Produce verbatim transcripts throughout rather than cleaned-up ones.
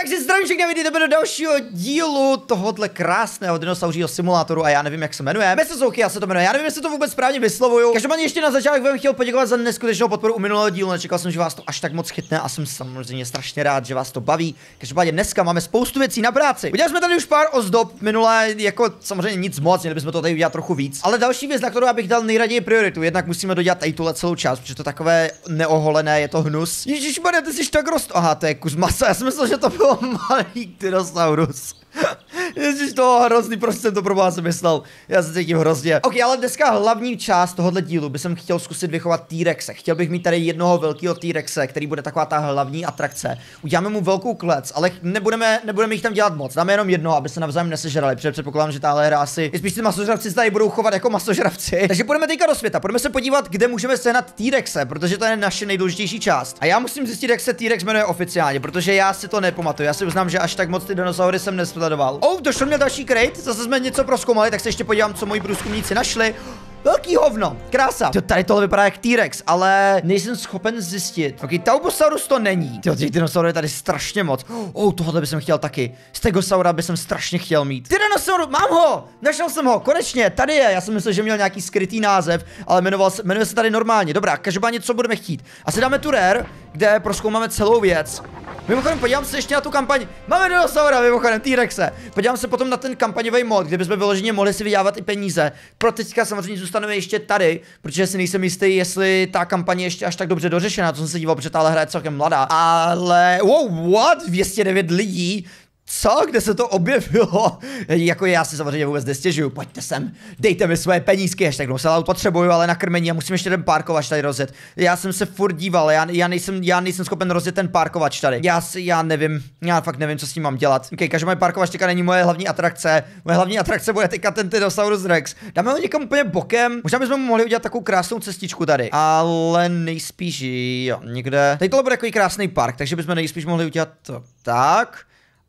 Takže zdravím všechny, vidíte, jdeme do dalšího dílu tohohle krásného dinosauřího simulátoru a já nevím, jak se jmenuje. Mesozouky, já se to jmenuje, já nevím, jestli to vůbec správně vyslovuju. Každopádně ještě na začátek bych chtěl poděkovat za neskutečnou podporu u minulého dílu, nečekal jsem, že vás to až tak moc chytne a jsem samozřejmě strašně rád, že vás to baví. Každopádně dneska máme spoustu věcí na práci. Udělali jsme tady už pár ozdob minulé, jako samozřejmě nic moc, měli bychom to tady udělat trochu víc. Ale další věc, na kterou já bych dal nejraději prioritu, jednak musíme dodělat tady tuhle celou část, protože to takové neoholené, je to hnus. Ježišmarja, ty jsi tak rost. Aha, to je kus masa, já jsem myslel, že to bylo malý tyrannosaurus. Ježiš, to hrozný, proč jsem to pro vás myslel. Já se cítím hrozně. Ok, ale dneska hlavní část tohohle dílu bych jsem chtěl zkusit vychovat T-Rexe. Chtěl bych mít tady jednoho velkého T-Rexe, který bude taková ta hlavní atrakce. Uděláme mu velkou klec, ale nebudeme, nebudeme jich tam dělat moc. Dáme jenom jedno, aby se navzájem nesežrali. Protože předpokládám, že tahle hra asi. I spíš ty masožravci se tady budou chovat jako masožravci. Takže půjdeme teďka do světa. Půjdeme se podívat, kde můžeme sehnat T-Rexe, protože to je naše nejdůležitější část. A já musím zjistit, jak se T-Rex jmenuje oficiálně, protože já si to nepamatuju. Já si uznám, že až tak moc ty dinosaury jsem nesledoval. Oh, došlo mě další crate, zase jsme něco prozkoumali, tak se ještě podívám, co moji průzkumníci našli. Velký hovno, krása. Jo, tady tohle vypadá jak T-Rex, ale nejsem schopen zjistit. Ok, Taubosaurus to není. Jo, těch dinosaurů je tady strašně moc. Oh, tohle bych chtěl taky. Stegosaura bych strašně chtěl mít. Tyrannosaurus, mám ho! Našel jsem ho, konečně, tady je. Já jsem myslel, že měl nějaký skrytý název, ale jmenoval se, jmenuje se tady normálně. Dobrá, každopádně, co budeme chtít. Asi dáme tu rare, kde prozkoumáme celou věc. Mimochodem, podívám se ještě na tu kampaň. Máme dinosaura, mimochodem, T-Rexe. Podívám se potom na ten kampaňový mod, kde bychom vyloženě mohli si vydávat i peníze. Pro teďka samozřejmě zůstaneme ještě tady, protože si nejsem jistý, jestli ta kampaně ještě až tak dobře dořešená, co jsem se díval, protože tahle hra je celkem mladá. Ale wow, what? dvě stě devět lidí. Co? Kde se to objevilo? Jako já si samozřejmě vůbec nestěžuju. Pojďte sem, dejte mi svoje penízky, ještě tak se potřebuju, ale na krmení a musím ještě ten parkovač tady rozjet. Já jsem se furt díval, já, já, nejsem, já nejsem schopen rozjet ten parkovač tady. Já si, já nevím, já fakt nevím, co s tím mám dělat. Okay, každopádně parkovač teďka není moje hlavní atrakce. Moje hlavní atrakce bude teďka ten Tyrannosaurus Rex. Dáme ho někam úplně bokem, možná bychom mu mohli udělat takovou krásnou cestičku tady, ale nejspíš jo, někde. Tady tohle bude takový krásný park, takže bychom nejspíš mohli udělat to tak.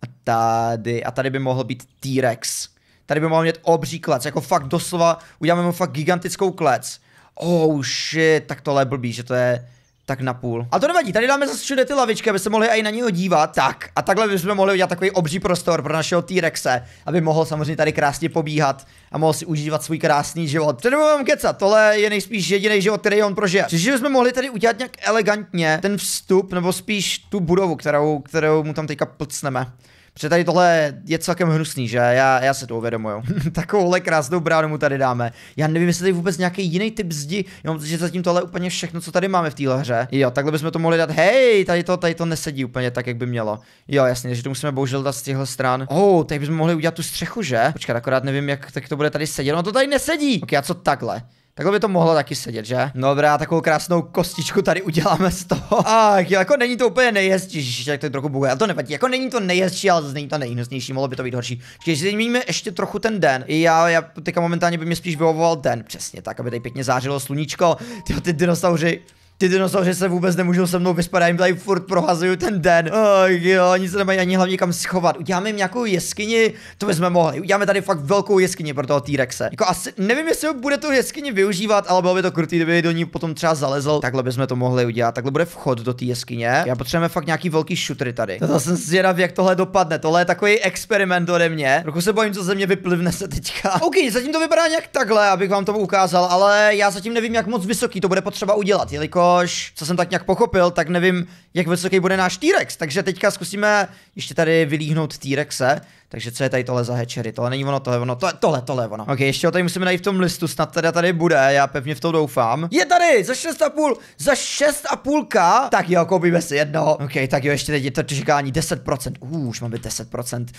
A tady, a tady by mohl být T-Rex. Tady by mohl mít obří klec, jako fakt doslova, uděláme mu fakt gigantickou klec. Oh shit, tak tohle je blbý, že to je tak napůl. A to nevadí, tady dáme zase všude ty lavičky, aby se mohli i na něho dívat. Tak, a takhle bychom mohli udělat takový obří prostor pro našeho T-Rexe, aby mohl samozřejmě tady krásně pobíhat a mohl si užívat svůj krásný život. Předem vám kecat, tohle je nejspíš jediný život, který on prožije. Že jsme mohli tady udělat nějak elegantně ten vstup, nebo spíš tu budovu, kterou, kterou mu tam teďka plcneme. Protože tady tohle je celkem hnusný, že? Já, já se to uvědomuju. Takovouhle krásnou bránu mu tady dáme. Já nevím, jestli tady vůbec nějaký jiný typ zdi. Já mám, že zatím tohle je úplně všechno, co tady máme v téhle hře. Jo, takhle bychom to mohli dát. Hej, tady to, tady to nesedí úplně tak, jak by mělo. Jo, jasně, že to musíme bohužel dát z těchto stran. Oh, tady bychom mohli udělat tu střechu, že? Počkat, akorát nevím, jak tak to bude tady sedět. No to tady nesedí. Ok, a co takhle? Takhle by to mohlo taky sedět, že? Dobrá, takovou krásnou kostičku tady uděláme z toho. Ach, jako není to úplně nejhezčí, tak to je trochu buguje, ale to nevadí. Jako není to nejhezčí, ale zase není to nejhnusnější, mohlo by to být horší. Když změníme ještě trochu ten den. Já, já teďka momentálně by mě spíš vyhovoval den, přesně tak, aby tady pěkně zářilo sluníčko. Tyjo, ty dinosauři. Ty dinosauři se vůbec nemůžou se mnou vyspat, já jim tady furt prohazuju ten den. Oh, jo, oni se nemají ani hlavně kam schovat. Uděláme jim nějakou jeskyni, to bychom mohli. Uděláme tady fakt velkou jeskyni pro toho T-Rexe. Jako asi nevím, jestli bude tu jeskyni využívat, ale bylo by to krutý, kdyby do ní potom třeba zalezl. Takhle bychom to mohli udělat. Takhle bude vchod do té jeskyně. Já potřebujeme fakt nějaký velký šutry tady. To jsem zvědav, jak tohle dopadne. Tohle je takový experiment ode mě. Trochu se bojím, co ze mě vyplivne se teďka. OK, zatím to vypadá nějak takhle, abych vám to ukázal, ale já zatím nevím, jak moc vysoký to bude potřeba udělat, jelikož co jsem tak nějak pochopil, tak nevím, jak vysoký bude náš T-Rex, takže teďka zkusíme ještě tady vylíhnout T-Rexe. Takže co je tady tohle za hečery? Tohle není ono, tohle ono, tohle, tohle, tohle ono. Ok, ještě ho tady musíme najít v tom listu, snad teda tady bude, já pevně v to doufám. Je tady, za šest a půl, za šest a půl ka, tak jo, koupíme si jedno. Ok, tak jo, ještě teď je to čekání deset procent, uh, už mám být deset procent.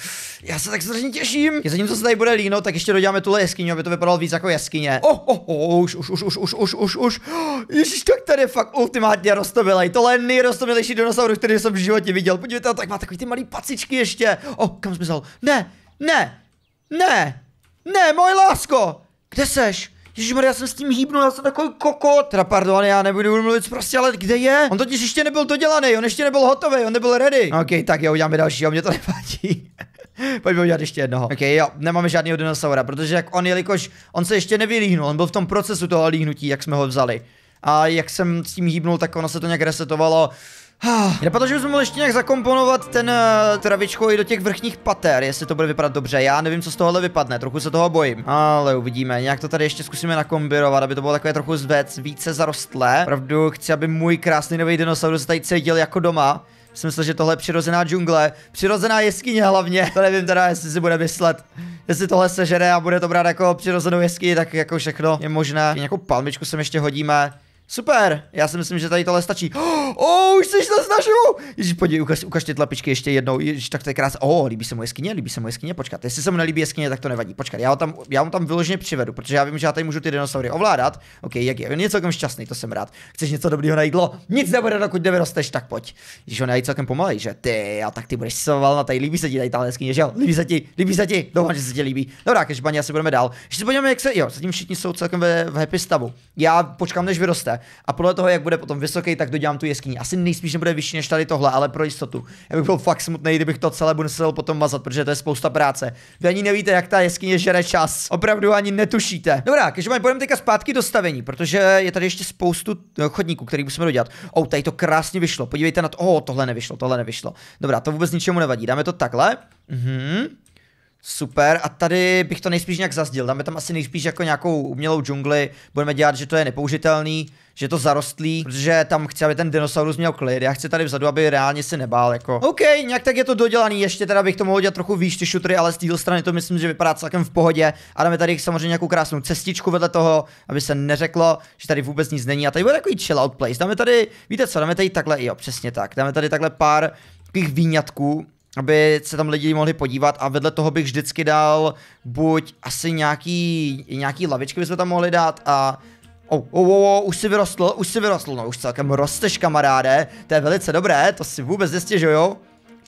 Já se tak strašně těším. Je zatím, co se tady bude líhnout, tak ještě doděláme tuhle jeskyni, aby to vypadalo víc jako jeskyně. Oh, oh, oh, už, už, už, už, už, už, už, už. Ježiš, tak tady je fakt ultimátně roztomilej. Tohle je nejroztomilejší dinosaurus, který jsem v životě viděl. Podívejte, tak má takový ty malý pacičky ještě. Oh, kam zmizel? Ne, ne, ne, ne, moje lásko, kde seš? Ježišmarja, já jsem s tím hýbnul, já jsem takový kokot. Teda pardon, já nebudu mluvit prostě, ale kde je? On totiž ještě nebyl dodělaný, on ještě nebyl hotový, on nebyl ready. Ok, tak jo, uděláme dalšího, mě to nevadí. Pojďme udělat ještě jednoho. Ok, jo, nemáme žádného dinosaura, protože jak on, jelikož on se ještě nevylíhnul, on byl v tom procesu toho líhnutí, jak jsme ho vzali. A jak jsem s tím hýbnul, tak ono se to nějak resetovalo. Protože bychom mohli ještě nějak zakomponovat ten uh, travičko i do těch vrchních pater, jestli to bude vypadat dobře. Já nevím, co z tohohle vypadne, trochu se toho bojím. Ale uvidíme, nějak to tady ještě zkusíme nakombinovat, aby to bylo takové trochu zvěc, více zarostlé. Opravdu chci, aby můj krásný nový dinosaurus tady cítil jako doma. Jsem myslel, že tohle je přirozená džungle, přirozená jeskyně hlavně. To nevím teda, jestli si bude myslet, jestli tohle sežere a bude to brát jako přirozenou jeskyni, tak jako všechno je možné. Nějakou palmičku sem ještě hodíme. Super, já si myslím, že tady tohle stačí. Oh, už jsi to snažil. Ježíš, pojď, ukaž, ukaž ty tlapičky ještě jednou. Ježíš, tak to je krásné. Oh, líbí se mu jeskyně, líbí se mu jeskyně, počkat. Jestli se mu nelíbí jeskyně, tak to nevadí. Počkat, já ho tam, já ho tam vyloženě přivedu, protože já vím, že já tady můžu ty dinosaury ovládat. OK, jak je, on je celkem šťastný, to jsem rád. Chceš něco dobrýho na jídlo? Nic nebude, dokud nevyrosteš, tak pojď. Ježíš, on je celkem pomalej, že ty, a tak ty budeš svalna, tady líbí se ti tady ta jeskyně, že jo? Líbí se ti, líbí se ti, doufám, že se ti líbí. Dobrá, každopádně asi budeme dál. Ještě podíváme, jak se, jo, zatím všichni jsou celkem ve, v happy stavu. Já počkám, než vyroste. A podle toho, jak bude potom vysoký, tak dodělám tu jeskyni. Asi nejspíš nebude vyšší než tady tohle, ale pro jistotu. Já bych byl fakt smutný, kdybych to celé musel potom mazat, protože to je spousta práce. Vy ani nevíte, jak ta jeskyně žere čas. Opravdu ani netušíte. Dobrá, každopádně půjdeme teďka zpátky do stavení, protože je tady ještě spoustu chodníků, který musíme dodělat. O, tady to krásně vyšlo. Podívejte na to. O, tohle nevyšlo, tohle nevyšlo. Dobrá, to vůbec ničemu nevadí. Dáme to takhle. Mhm. Super, a tady bych to nejspíš nějak zazdil. Dáme tam asi nejspíš jako nějakou umělou džungli. Budeme dělat, že to je nepoužitelný, že to zarostlý, protože tam chci, aby ten dinosaurus měl klid. Já chci tady vzadu, aby reálně se nebál, jako. OK, nějak tak je to dodělaný. Ještě teda bych to mohl dělat trochu výš ty šutry, ale z téhle strany to myslím, že vypadá celkem v pohodě. A dáme tady samozřejmě nějakou krásnou cestičku vedle toho, aby se neřeklo, že tady vůbec nic není. A tady bude takový chill out place. Dáme tady, víte co, dáme tady takhle, jo, přesně tak. Dáme tady takhle pár takových výňatků, aby se tam lidi mohli podívat, a vedle toho bych vždycky dal buď asi nějaký, nějaký lavičky bychom tam mohli dát a... Oh, oh, oh, oh, už si vyrostl, už si vyrostl, no už celkem rosteš, kamaráde, to je velice dobré, to si vůbec nestěžuju.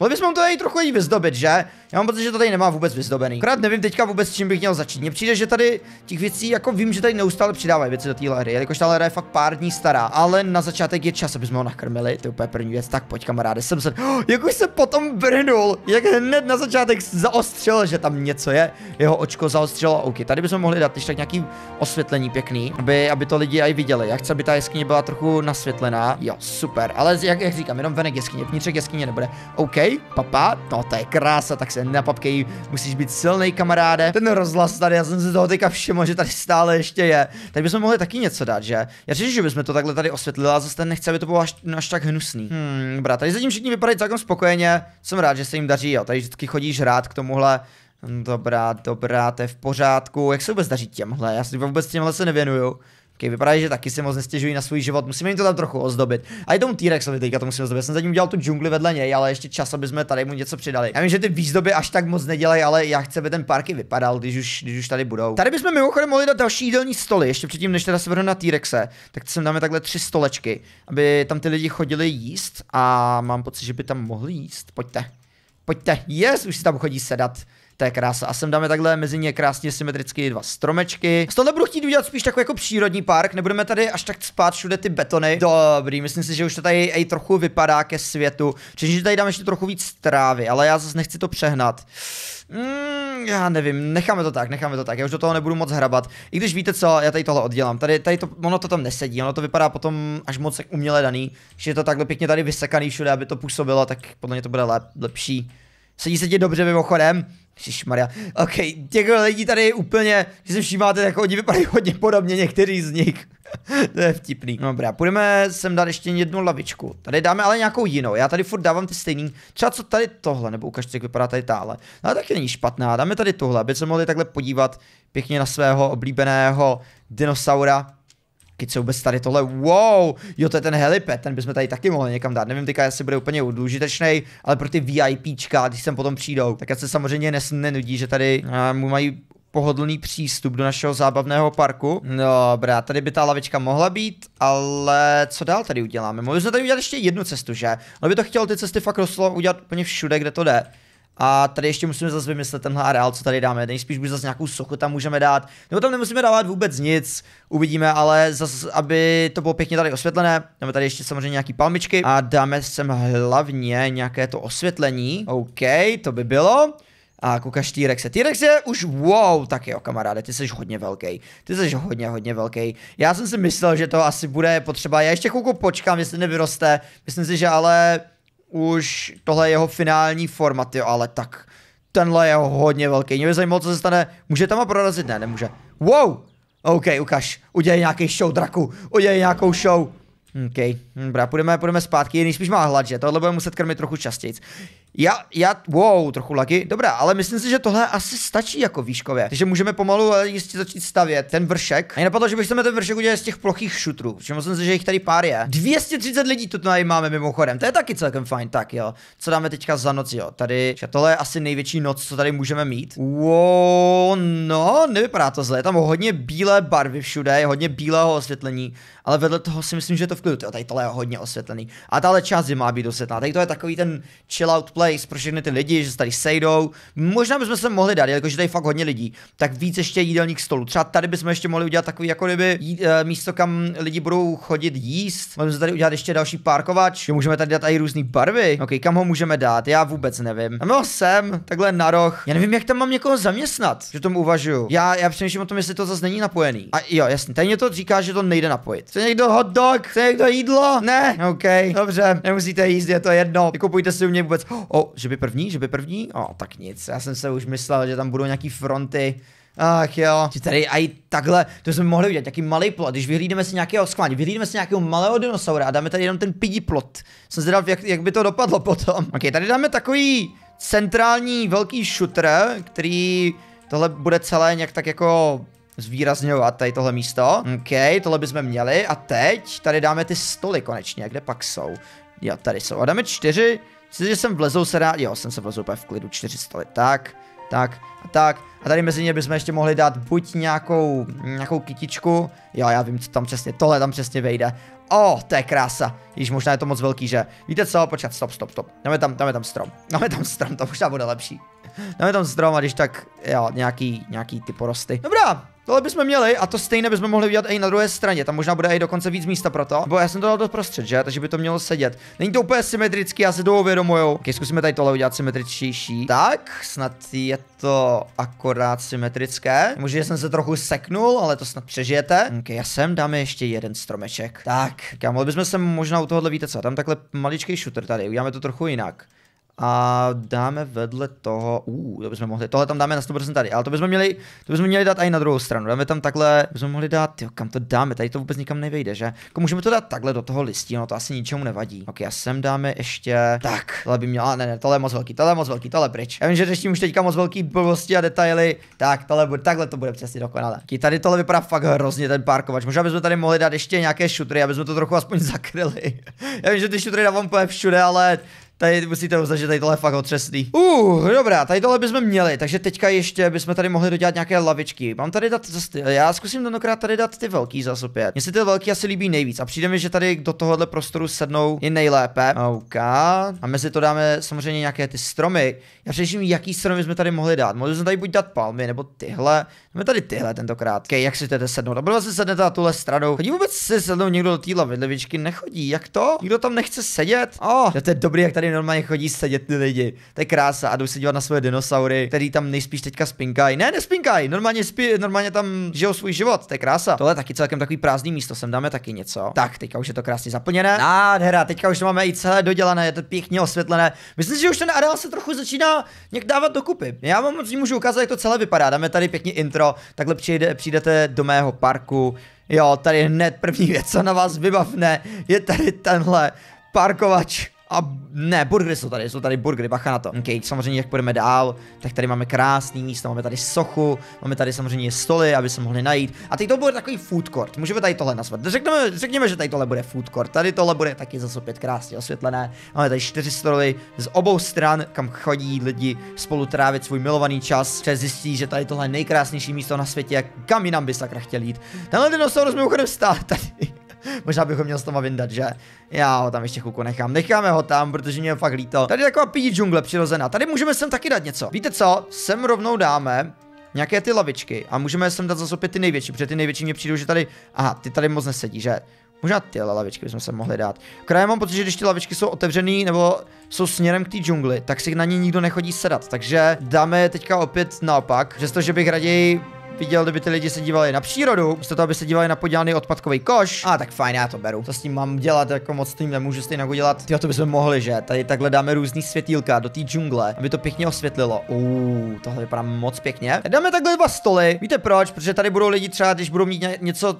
Mohli bychom to tady trochu jí vyzdobit, že? Já mám pocit, že to tady nemá vůbec vyzdobený. Akorát nevím teďka vůbec, čím bych měl začít. Mně přijde, že tady těch věcí, jako vím, že tady neustále přidávají věci do téhle hry, jelikož ta hra je fakt pár dní stará, ale na začátek je čas, abychom ho nakrmili. To je úplně první věc. Tak pojď, kamaráde, jsem se. Oh, jak už se potom brhnul, jak hned na začátek zaostřil, že tam něco je, jeho očko zaostřilo. OK, tady bychom mohli dát ještě tak nějaký osvětlení pěkný, aby, aby to lidi aj viděli. Já chci, aby ta jeskyně byla trochu nasvětlená. Jo, super, ale jak, jak říkám, jenom venek jeskyně, vnitřek jeskyně nebude. OK. Papa, no to je krása, tak se napapkej, musíš být silný, kamaráde. Ten rozhlas tady, já jsem si toho teďka všiml, že tady stále ještě je. Tady bychom mohli taky něco dát, že? Já říkám, že bychom to takhle tady osvětlili, a zase ten nechce, aby to bylo až, až tak hnusný. Hmm, dobrá, tady zatím všichni vypadají celkem spokojeně, jsem rád, že se jim daří, jo, tady vždycky chodíš rád k tomuhle. Dobrá, dobrá, to je v pořádku, jak se vůbec daří těmhle, já si vůbec těmhle se nevěnuju. Okay, vypadá, že taky si moc nestěžují na svůj život. Musíme jim to tam trochu ozdobit. A i tomu T-Rexovi teďka to musíme ozdobit. Já jsem zatím udělal tu džungli vedle něj, ale ještě čas, aby jsme tady mu něco přidali. Já vím, že ty výzdoby až tak moc nedělají, ale já chci, aby ten parky vypadal, když už, když už tady budou. Tady bychom mimochodem mohli dát další jídelní stoly, ještě předtím, než teda se vrhnu na T-Rexe, tak sem dáme takhle tři stolečky, aby tam ty lidi chodili jíst, a mám pocit, že by tam mohli jíst. Pojďte. Pojďte. Yes, už si tam chodí sedat. To je krása. A sem dáme takhle mezi ně krásně symetricky dva stromečky. Z tohle budu chtít udělat spíš takový jako přírodní park. Nebudeme tady až tak spát všude ty betony. Dobrý, myslím si, že už to tady i trochu vypadá ke světu. Přičemž tady dáme ještě trochu víc trávy, ale já zase nechci to přehnat. Mm, já nevím, necháme to tak, necháme to tak. Já už do toho nebudu moc hrabat. I když víte co, já tady tohle oddělám. Tady, tady to, ono to tam nesedí, ono to vypadá potom až moc uměle daný. Že je to takhle pěkně tady vysekaný všude, aby to působilo, tak podle mě to bude lep, lepší. Sedí se ti dobře mimochodem. Ježišmarja. OK, těch lidí tady je úplně, že si všímáte, jako oni vypadají hodně podobně, někteří z nich. To je vtipný. Dobrá, půjdeme sem dát ještě jednu lavičku. Tady dáme ale nějakou jinou. Já tady furt dávám ty stejný. Třeba co tady tohle, nebo ukažte, jak vypadá tady táhle. Ale taky není špatná. Dáme tady tohle, aby se mohli takhle podívat pěkně na svého oblíbeného dinosaura. Když se vůbec tady tohle, wow, jo, to je ten helipad, ten bychom tady taky mohli někam dát. Nevím, teďka jestli bude úplně důležitečný, ale pro ty VIPčka, když sem potom přijdou, tak se samozřejmě nenudí, že tady mu mají pohodlný přístup do našeho zábavného parku. Dobrá, tady by ta lavička mohla být, ale co dál tady uděláme? Mohli jsme tady udělat ještě jednu cestu, že? Ale by to chtělo ty cesty fakt rostlo udělat úplně všude, kde to jde. A tady ještě musíme zase vymyslet tenhle areál, co tady dáme. Nejspíš by zase nějakou sochu tam můžeme dát. Nebo tam nemusíme dávat vůbec nic. Uvidíme, ale zase, aby to bylo pěkně tady osvětlené. Dáme tady ještě samozřejmě nějaký palmičky. A dáme sem hlavně nějaké to osvětlení. OK, to by bylo. A kukaš T-Rexe. T-Rex je už wow, tak jo kamaráde, ty jsi hodně velký. Ty jsi hodně, hodně velký. Já jsem si myslel, že to asi bude potřeba. Já ještě chvilku počkám, jestli nevyroste. Myslím si, že ale už tohle je jeho finální forma, jo, ale tak tenhle je hodně velký. Mě by zajímalo, co se stane. Může tam a prorazit? Ne, nemůže. Wow! OK, ukaž, udělej nějaký show, draku, udělej nějakou show. OK, dobrá, půjdeme, půjdeme zpátky, nejspíš má hlad, že? Tohle budeme muset krmit trochu častěji. Já, já, wow, trochu lagy, dobrá, ale myslím si, že tohle asi stačí jako výškově. Takže můžeme pomalu jistě začít stavět ten vršek. A mě napadlo, že bychom ten vršek udělali z těch plochých šutrů. Všiml jsem si, že jich tady pár je. dvě stě třicet lidí tu tady máme mimochodem, to je taky celkem fajn, tak jo. Co dáme teďka za noc, jo? Tady, tohle je asi největší noc, co tady můžeme mít. Wow, no, nevypadá to zle, je tam hodně bílé barvy všude, je hodně bílého osvětlení, ale vedle toho si myslím, že to v klidu, jo, tady tohle je hodně osvětlený. A tahle část je má být osvětlená, tady to je takový ten chill out play pro všechny ty lidi, že se tady sejdou. Možná bychom se mohli dát, jakože tady fakt hodně lidí, tak víc ještě jídelník stolu. Třeba tady bychom ještě mohli udělat takový jako kdyby jí, e, místo, kam lidi budou chodit jíst. Můžeme tady udělat ještě další parkovač, že můžeme tady dát i různé barvy. OK, kam ho můžeme dát? Já vůbec nevím. A no, sem, takhle na roh. Já nevím, jak tam mám někoho zaměstnat, že tomu uvažuju. Já, já přemýšlím o tom, jestli to zase není napojený. A jo, jasně, tady mě to říká, že to nejde napojit. Chce někdo hot dog? Chce někdo jídlo? Ne, OK, dobře, nemusíte jíst, je to jedno. Kupujte si u mě vůbec. Oh, že by první, že by první? Oh, tak nic, já jsem se už myslel, že tam budou nějaký fronty. Ach jo, tady aj takhle, to jsme mohli udělat, nějaký malý plot, když vyhlídneme si nějakého skvání, vyhlídneme si nějakého malého dinosaura a dáme tady jenom ten pidí plot. Jsem zvědav, jak, jak by to dopadlo potom. Ok, tady dáme takový centrální velký šutr, který tohle bude celé nějak tak jako zvýrazňovat tady tohle místo. Ok, tohle bychom měli a teď tady dáme ty stoly konečně, kde pak jsou? Jo, tady jsou a dáme čtyři. Myslím, že sem vlezou se rád, jo, jsem se vlezou úplně v klidu, čtyři stoly, tak, tak a tak. A tady mezi ně bychom ještě mohli dát buď nějakou, nějakou kytičku, jo, já vím, co tam přesně, tohle tam přesně vejde. O, oh, to je krása, již možná je to moc velký, že? Víte co, počkat, stop, stop, stop, dáme tam, dáme tam strom, dáme tam strom, to možná bude lepší. Dáme tam strom a když tak, jo, nějaký, nějaký ty porosty. Dobrá. Tohle bychom měli a to stejné bychom mohli udělat i na druhé straně. Tam možná bude i dokonce víc místa pro to. Bo já jsem to dal do prostřed, že? Takže by to mělo sedět. Není to úplně symetrický, já se to uvědomuju. Ok, zkusíme tady tohle udělat symetričtější. Tak, snad je to akorát symetrické. Možná jsem se trochu seknul, ale to snad přežijete. Ok, já sem dáme ještě jeden stromeček. Tak, já mohli bychom se možná u tohohle, víte co? Tam takhle maličký šutr tady, uděláme to trochu jinak. A dáme vedle toho, uh, to bychom mohli, tohle tam dáme na sto procent tady, ale to bychom měli, to bychom měli dát i na druhou stranu, dáme tam takhle, bychom mohli dát, jo, kam to dáme, tady to vůbec nikam nevejde, že? Jako můžeme to dát takhle do toho listí, no to asi ničemu nevadí. Ok, a sem dáme ještě, tak, tohle by měla, ne, ne, tohle je moc velký, tohle je moc velký, tohle je pryč. Já vím, že řeším už teďka moc velký blbosti a detaily, tak, tohle bude, takhle to bude přesně dokonale. Ok, tady tohle vypadá fakt hrozně ten parkovač, možná bychom tady mohli dát ještě nějaké šutry, abychom to trochu aspoň zakryli. Já vím, že ty šutry dávám úplně všude, ale tady musíte uznat, že tady tohle je fakt otřesný. Uh, dobrá, tady tohle bychom měli, takže teďka ještě bychom tady mohli dodělat nějaké lavičky. Mám tady dát, já zkusím tentokrát tady dát ty velký zase opět. Mně se ty velký asi líbí nejvíc a přijde mi, že tady do tohohle prostoru sednou je nejlépe. OK. A mezi to dáme samozřejmě nějaké ty stromy. Já přemýšlím, jaký stromy jsme tady mohli dát. Mohli jsme tady buď dát palmy, nebo tyhle. Máme tady tyhle tentokrát. Okay, jak si tedy sednout? A byl se sednete na tuhle stranu. Chodí vůbec si sednou někdo do té lavičky? Nechodí, jak to? Nikdo tam nechce sedět? Oh, to je dobrý, jak tady normálně chodí sedět ty lidi. To je krása a jdou se dívat na svoje dinosaury, který tam nejspíš teďka spinkají. Ne, nespinkají, normálně spí, normálně tam žijou svůj život, to je krása. Tohle je taky celkem takový prázdný místo, sem dáme taky něco. Tak, teďka už je to krásně zaplněné. Nádhera, teďka už to máme i celé dodělané, je to pěkně osvětlené. Myslím si, že už ten areál se trochu začíná nějak dávat dokupy. Já vám moc nemůžu ukázat, jak to celé vypadá. Dáme tady pěkně intro, takhle přijde, přijdete do mého parku. Jo, tady hned první věc, co na vás vybavne, je tady tenhle parkovač. A ne, burgery jsou tady, jsou tady burgery, bacha na to. Ok, samozřejmě jak půjdeme dál, tak tady máme krásný místo, máme tady sochu, máme tady samozřejmě stoly, aby se mohli najít. A teď to bude takový food court, můžeme tady tohle nazvat. Řekneme, řekněme, že tady tohle bude food court, tady tohle bude taky zase opět krásně osvětlené. Máme tady čtyři stoly z obou stran, kam chodí lidi spolu trávit svůj milovaný čas. Přes zjistí, že tady tohle je nejkrásnější místo na světě, kam jinam by sakra chtěl jít. Tenhle dinosaurus mimochodem stál tady. Možná bychom měl s toho vyndat, že? Já ho tam ještě chvilku nechám. Necháme ho tam, protože mě je fakt líto. Tady je taková pídí džungle přirozená. Tady můžeme sem taky dát něco. Víte co? Sem rovnou dáme nějaké ty lavičky a můžeme sem dát zase opět ty největší, protože ty největší mě přijdou, že tady. Aha, ty tady moc nesedí, že? Možná ty lavičky bychom se mohli dát. Krajem mám pocit, že když ty lavičky jsou otevřený nebo jsou směrem k té džungli, tak si na ně nikdo nechodí sedat. Takže dáme je teďka opět naopak. Přestože bych raději viděl, kdyby ty lidi se dívali na přírodu, místo toho, aby se dívali na podělaný odpadkový koš. A ah, tak fajn, já to beru. Co s tím mám dělat, jako moc s tím nemůžu stejně udělat. Jo, to bychom mohli, že? Tady takhle dáme různý světílka do té džungle, aby to pěkně osvětlilo. Uuu, tohle vypadá moc pěkně. Tady dáme takhle dva stoly. Víte proč? Protože tady budou lidi třeba, když budou mít něco,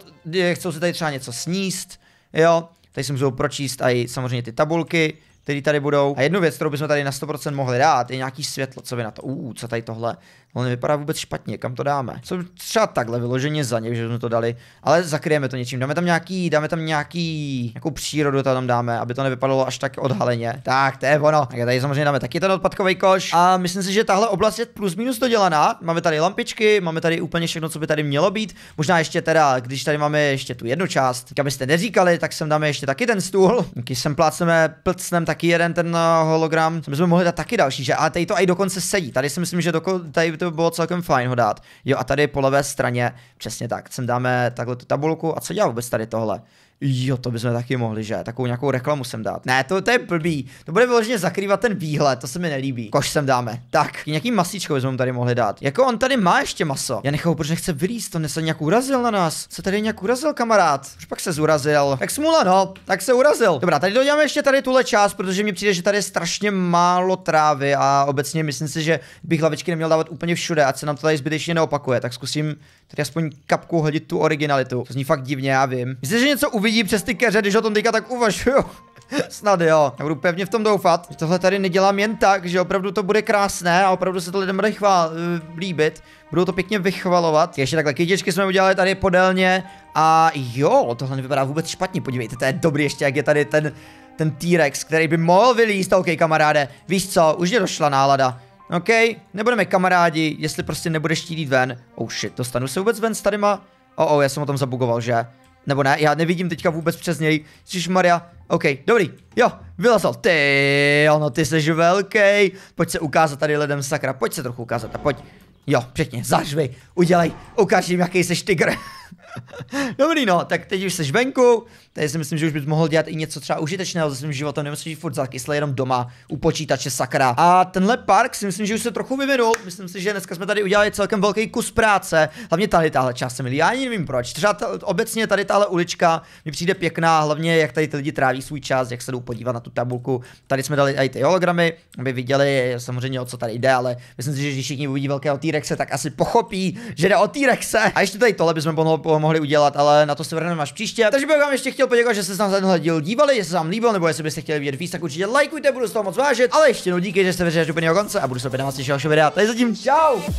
chcou si tady třeba něco sníst. Jo, tady si můžou pročíst i samozřejmě ty tabulky, které tady budou. A jednu věc, kterou bychom tady na sto procent mohli dát, je nějaký světlo, co vy na to. Uuu, co tady tohle? Ono nevypadá vůbec špatně, kam to dáme? Co třeba takhle vyloženě za ně, že jsme to dali, ale zakryjeme to něčím. Dáme tam nějaký, dáme tam nějaký, nějakou přírodu tam dáme, aby to nevypadalo až tak odhaleně. Tak, to je ono. Tak tady samozřejmě dáme taky ten odpadkový koš. A myslím si, že tahle oblast je plus minus dodělaná. Máme tady lampičky, máme tady úplně všechno, co by tady mělo být. Možná ještě teda, když tady máme ještě tu jednu část, tak abyste neříkali, tak sem dáme ještě taky ten stůl. Když sem plácneme plcnem taky jeden ten hologram, my jsme mohli dát taky další, že? A tady to i dokonce sedí. Tady si myslím, že dokonce tady to bylo celkem fajn ho dát. Jo, a tady po levé straně, přesně tak, sem dáme takhle tu tabulku. A co dělá vůbec tady tohle? Jo, to bychom taky mohli, že? Takovou nějakou reklamu sem dát. Ne, to, to je blbý. To bude vyloženě zakrývat ten výhled, to se mi nelíbí. Koš sem dáme. Tak, nějaký masíčko bychom tady mohli dát. Jako on tady má ještě maso. Já nechápu, proč nechce vylíst, on se nějak urazil na nás. Se tady nějak urazil, kamarád. Už pak se zurazil. Tak smůla, no, tak se urazil. Dobrá, tady doděláme ještě tady tuhle část, protože mi přijde, že tady je strašně málo trávy a obecně myslím si, že bych lavičky neměl dávat úplně všude, ať se nám to tady zbytečně neopakuje. Tak zkusím tady aspoň kapku hodit tu originalitu. To zní fakt divně, já vím. Myslím, že něco uvidí přes ty keře, když o tom teďka tak uvažuju. Snad jo. Já budu pevně v tom doufat. Tohle tady nedělám jen tak, že opravdu to bude krásné a opravdu se to lidem bude chvál, líbit. Budou to pěkně vychvalovat. Ještě takhle kytičky jsme udělali tady podélně. A jo, tohle nevypadá vůbec špatně. Podívejte, to je dobrý ještě, jak je tady ten, ten T-Rex, který by mohl vylíst. OK, kamaráde, víš co, už je došla nálada. OK, nebudeme kamarádi, jestli prostě nebudeš chtít ven. Oh shit, dostanu se vůbec ven s tadyma? Oh, oh, já jsem o tom zabugoval, že? Nebo ne, já nevidím teďka vůbec přes něj. Ježišmarja. OK, dobrý. Jo, vylezl. Ty, ono, ty seš velký. Pojď se ukázat tady lidem, sakra. Pojď se trochu ukázat a pojď. Jo, pěkně, zařvi, udělej, ukáž jim, jaký seš tygr. Dobrý, no, tak teď už seš venku. Tady si myslím, že už bys mohl dělat i něco třeba užitečného se svým životem, nemusíš jít furt zakysle jenom doma u počítače, sakra. A tenhle park si myslím, že už se trochu vyvinul. Myslím si, že dneska jsme tady udělali celkem velký kus práce. Hlavně tady tahle část se mi líbí. Já ani nevím proč. Třeba obecně tady tahle ulička mi přijde pěkná, hlavně jak tady ty lidi tráví svůj čas, jak se jdou podívat na tu tabulku. Tady jsme dali i ty hologramy, aby viděli samozřejmě, o co tady jde, ale myslím si, že když všichni uvidí velkého T-Rexe, tak asi pochopí, že jde o T-Rexe. A ještě tady tohle bychom mohli udělat, ale na to se vrhneme až příště. Takže bych vám ještě chtěl poděkovat, že jste se za tenhle díl dívali, jestli se vám líbil, nebo jestli byste chtěli vidět víc, tak určitě lajkujte, budu z toho moc vážit. Ale ještě no díky, že jste vydrželi do úplného konce a budu se opět na vás těšit dalšího videa. Tady zatím čau!